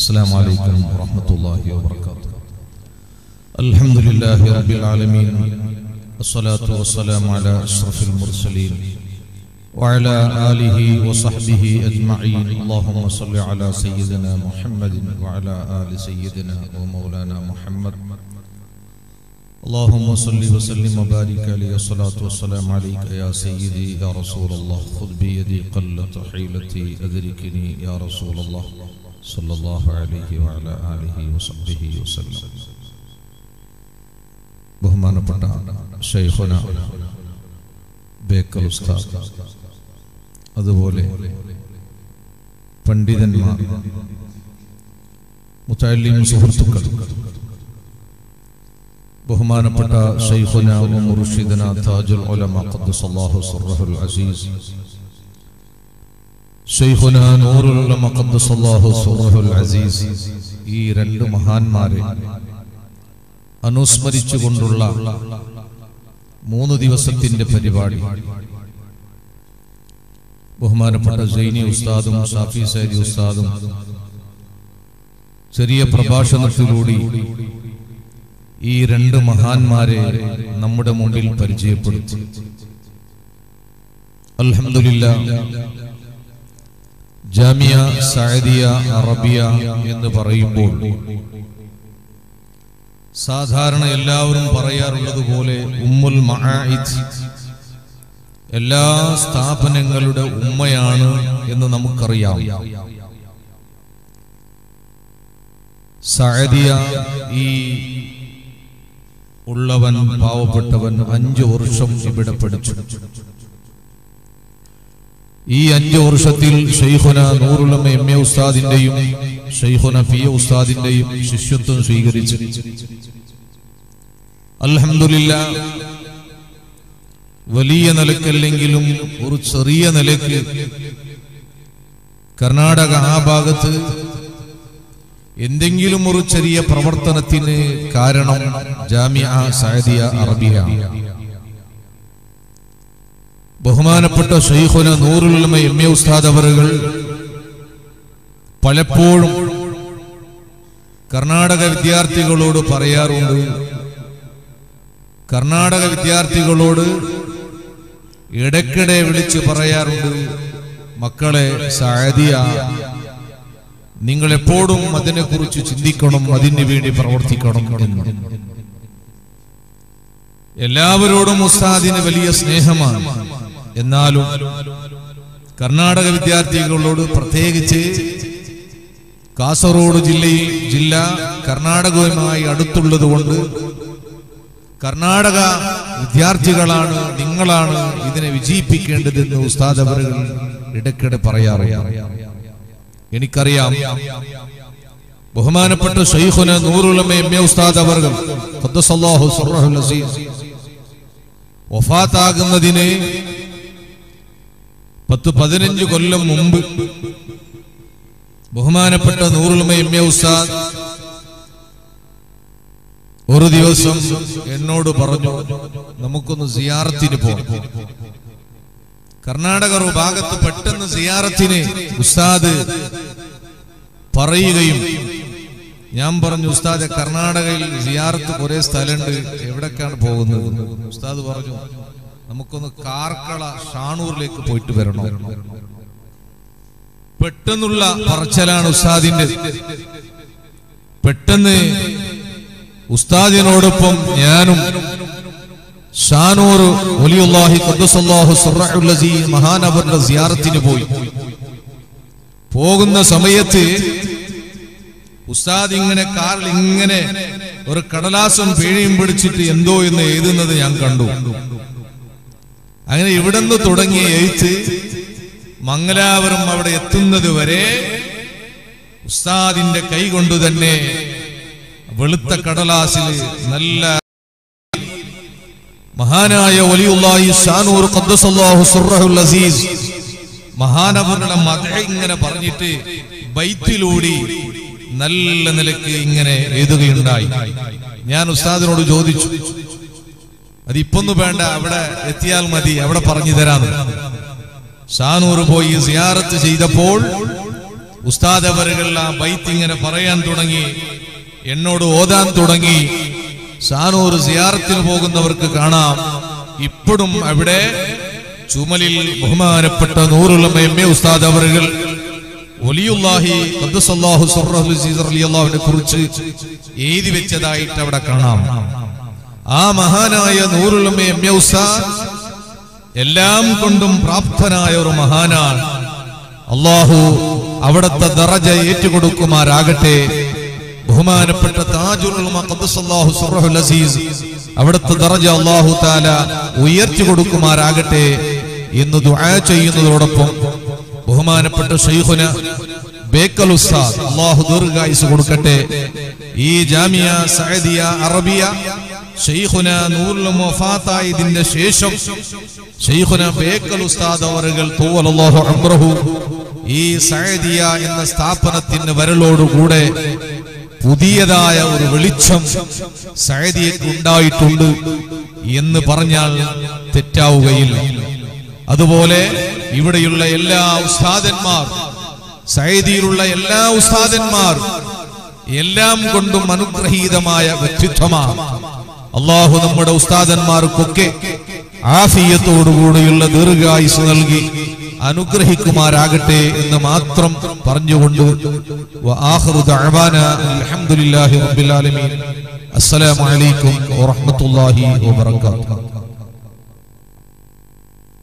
السلام علیکم ورحمۃ اللہ وبرکاتہ. الحمدللہ رب العالمین والصلاة والسلام علی اشرف المرسلین وعلی آلہ وصحبہ اجمعین. اللہم صل علی سیدنا محمد وعلی آل سیدنا و مولانا محمد. اللہم صل وسلم وبارک علیہ والصلاة والسلام علیک یا سیدی یا رسول اللہ. خذ بیدی قلت حیلتی ادرکنی یا رسول اللہ صلی اللہ علیہ وعلی آلہ وصحبہ وسلم. బహుమానపడ్డ ശൈഖുന ബേക്കൽ ഉസ്താദ്, അതുപോലെ പണ്ഡിതന്മാർ, മുതഅല്ലിം സുഹൃത്തുക്കൾ, ബഹുമാനപ്പെട്ട ശൈഖുന മുർഷിദന താജുൽ ഉലമ ഖദ്ദസല്ലാഹു സർറഹുൽ അസീസ്, ശൈഖുന നൂറുൽ ഉലമ ഖദ്ദസല്ലാഹു സർറഹുൽ അസീസ്, ഈ രണ്ട് മഹാന്മാരെ അനുസ്മരിച്ചുകൊണ്ടുള്ള 3 ദിവസത്തിന്റെ പരിപാടി ബഹുമാനപ്പെട്ട ജൈനി ഉസ്താദും ഷാഫി സൈദി ഉസ്താദും ചെറിയ പ്രഭാഷണത്തിലൂടെ ഈ 2 മഹാന്മാരെ നമ്മുടെ മുന്നിൽ പരിചയപ്പെടുത്തി. അൽഹംദുലില്ലാഹ്, ജാമിയ സഅദിയ അറബിയ എന്ന് പറയുമ്പോൾ സാധാരണ എല്ലാവരും പറയാറുള്ളത് പോലെ ഉമ്മുൽ മആഇദ്, എല്ലാ സ്ഥാപനങ്ങളുടെ ഉമ്മയാണ് എന്ന് നമുക്കറിയാം. സഅദിയ, ഈ ഉള്ളവൻ പാവപ്പെട്ടവൻ 5 വർഷം ഇവിടെ പഠിച്ചു. ഈ 5 വർഷത്തിൽ ശൈഖുന നൂറുലമ എം എ ഉസ്താദിന്റെയും ശൈഖുന പി എ ഉസ്താദിന്റെയും ശിഷ്യത്വം സ്വീകരിച്ചു. അൽഹംദുലില്ലാഹ്, വലിയ നിലക്കല്ലെങ്കിലും ഒരു ചെറിയ നിലക്ക് കർണാടക ആ ഭാഗത്ത് എന്തെങ്കിലും ഒരു ചെറിയ പ്രവർത്തനത്തിന് കാരണം ജാമിഅ സഅദിയ അറബിയ. ബഹുമാനപ്പെട്ട ശൈഖുന നൂറുൽ ഉലമ എം എ ഉസ്താദ് അവറുകൾ പലപ്പോഴും കർണാടക വിദ്യാർത്ഥികളോട് പറയാറുണ്ട്, കർണാടക വിദ്യാർത്ഥികളോട് ഇടയ്ക്കിടെ വിളിച്ച് പറയാറുണ്ട്, മക്കളെ സഅദിയ നിങ്ങളെപ്പോഴും അതിനെക്കുറിച്ച് ചിന്തിക്കണം, അതിനു വേണ്ടി പ്രവർത്തിക്കണം എന്ന്. എല്ലാവരോടും ഉസ്താദിന് വലിയ സ്നേഹമാണ്, എന്നാലും കർണാടക വിദ്യാർത്ഥികളോട്, പ്രത്യേകിച്ച് കാസർഗോഡ് ജില്ല കർണാടകവുമായി അടുത്തുള്ളത് കൊണ്ട് കർണാടക വിദ്യാർത്ഥികളാണ്, നിങ്ങളാണ് ഇതിനെ വിജയിപ്പിക്കേണ്ടതെന്ന് ഉസ്താദ് അവർ ഇടയ്ക്കിടെ പറയാറുണ്ട്. എനിക്കറിയാം, ബഹുമാനപ്പെട്ട ശൈഖുന നൂറുൽ ഉലമ എം എ ഉസ്താദ് അവർ ഖദ്ദസല്ലാഹു സർറഹുൽ അസീസ് വഫാത്താകുന്നതിന് 10-15 കൊല്ലം മുമ്പ് ബഹുമാനപ്പെട്ട നൂറുൽ ഉലമ എം എ ഉസ്താദ് ഒരു ദിവസം എന്നോട് പറഞ്ഞു, നമുക്കൊന്ന് സിയാറത്തിന് പോകാം. കർണാടക ഒരു ഭാഗത്ത് പെട്ടെന്ന് സിയാറത്തിന് ഉസ്താദ് പറയുകയും ഞാൻ പറഞ്ഞു, ഉസ്താദ് കർണാടകയിൽ സിയാറത്ത് കുറേ സ്ഥലമുണ്ട്, എവിടേക്കാണ് പോകുന്നത്? ഉസ്താദ് പറഞ്ഞു, നമുക്കൊന്ന് കാർക്കള ഷാണൂറിലേക്ക് പോയിട്ട് വരണം. പെട്ടെന്നുള്ള പറച്ചിലാണ് ഉസ്താദിന്റെ. പെട്ടെന്ന് ഉസ്താദിനോടൊപ്പം ഞാനും ഷാനൂർ വലിയുള്ളാഹി ഖദ്ദസല്ലാഹു സർറഹുൽ അസീസ് മഹാനവറുടെ സിയാറത്തിന് പോയി. പോകുന്ന സമയത്ത് ഉസ്താദ് ഇങ്ങനെ കാറിൽ ഇങ്ങനെ ഒരു കടലാസും പേഴയും പിടിച്ചിട്ട് എന്തോ എന്ന് എഴുതുന്നത് ഞാൻ കണ്ടു. അങ്ങനെ ഇവിടെ നിന്ന് തുടങ്ങി എഴുത്ത് മംഗലാപുരം അവിടെ എത്തുന്നത് വരെ ഉസ്താദിന്റെ കൈ കൊണ്ട് തന്നെ വെളുത്ത കടലാസിൽ നല്ല മഹാനായ വലിയുള്ളാഹി ഷാനൂർ ഖദ്ദസല്ലാഹു സർറഹുൽ അസീസ് മഹാനവറുടെ മദ്ഹ് ഇങ്ങനെ പറഞ്ഞിട്ട് ബൈത്തിലൂടി നല്ല നിലയ്ക്ക് ഇങ്ങനെ എഴുതുകയുണ്ടായി. ഞാൻ ഉസ്താദിനോട് ചോദിച്ചു, അതിപ്പൊന്നും വേണ്ട, അവിടെ എത്തിയാൽ മതി, അവിടെ പറഞ്ഞു തരാന്ന്. ഷാനൂർ പോയി സിയാറത്ത് ചെയ്തപ്പോൾ ഉസ്താദ് അവരെല്ലാം ബൈത്ത് ഇങ്ങനെ പറയാൻ തുടങ്ങി, എന്നോട് ഓതാൻ തുടങ്ങി. സാനൂർ സിയാറത്തിൽ പോകുന്നവർക്ക് കാണാം, ഇപ്പോഴും അവിടെ ചുമലിൽ ബഹുമാനപ്പെട്ട നൂറുലമ എം എ ഉസ്താദ് അവരുകൾ വലിയുല്ലാഹി ഖദ്ദസല്ലാഹു സർറഹു സീദർ റളിയല്ലാഹുവിനെ കുറിച്ച് എഴുതി വെച്ചതായിട്ട് അവിടെ കാണാം. ആ മഹാനായ നൂറുലമ എം എ ഉസ്താദ് എല്ലാം കൊണ്ടും പ്രാപ്തനായ ഒരു മഹാനാണ്. അല്ലാഹു അവിടത്തെ ദറജ ഏറ്റുകൊടുക്കുമാറാകട്ടെ. ബഹുമാനപ്പെട്ട താജുൽ ഉലമ ഖദ്ദസല്ലാഹു സർറഹുൽ അസീസ് അവിടുത്തെ ദർജ അല്ലാഹു തആല ഉയർത്തി കൊടുക്കുമാറാകട്ടെ എന്ന് ദുആ ചെയ്യുന്നതോടൊപ്പം ബഹുമാനപ്പെട്ട ശൈഖുന ബേക്കൽ ഉസ്താദ് അല്ലാഹു ദീർഘായുസ് കൊടുക്കട്ടെ. ഈ ജാമിയ സഅദിയ അറബിയ ശൈഖുന നൂറുൽ ഉലമ വഫാത്തായതിന്റെ ശേഷം ശൈഖുന ബേക്കൽ ഉസ്താദ് അവറുകൾ തവല്ലല്ലാഹു അംറഹു ഈ സഅദിയ എന്ന സ്ഥാപനത്തിന് വരലോടുകൂടെ പുതിയതായ ഒരു വെളിച്ചം സഅദിയക്ക് ഉണ്ടായിട്ടുണ്ട് എന്ന് പറഞ്ഞാൽ തെറ്റാവുകയില്ല. അതുപോലെ ഇവിടെയുള്ള എല്ലാ ഉസ്താദന്മാർ, സഅദിയിലുള്ള എല്ലാ ഉസ്താദന്മാർ എല്ലാം കൊണ്ടും അനുഗ്രഹീതമായ വ്യക്തിത്വമാണ്. അല്ലാഹു നമ്മുടെ ഉസ്താദന്മാർക്കൊക്കെ ആഫിയത്തോടുകൂടിയുള്ള ദീർഘായുസ് നൽകി അനുഗ്രഹിക്കുമാരാകട്ടെ എന്ന് മാത്രം പറഞ്ഞുകൊണ്ട് വആഖിറു ദഅവാനാ അൽഹംദുലില്ലാഹി റബ്ബിൽ ആലമീൻ. അസ്സലാമു അലൈക്കും വറഹ്മത്തുള്ളാഹി വബറകാതുഹു.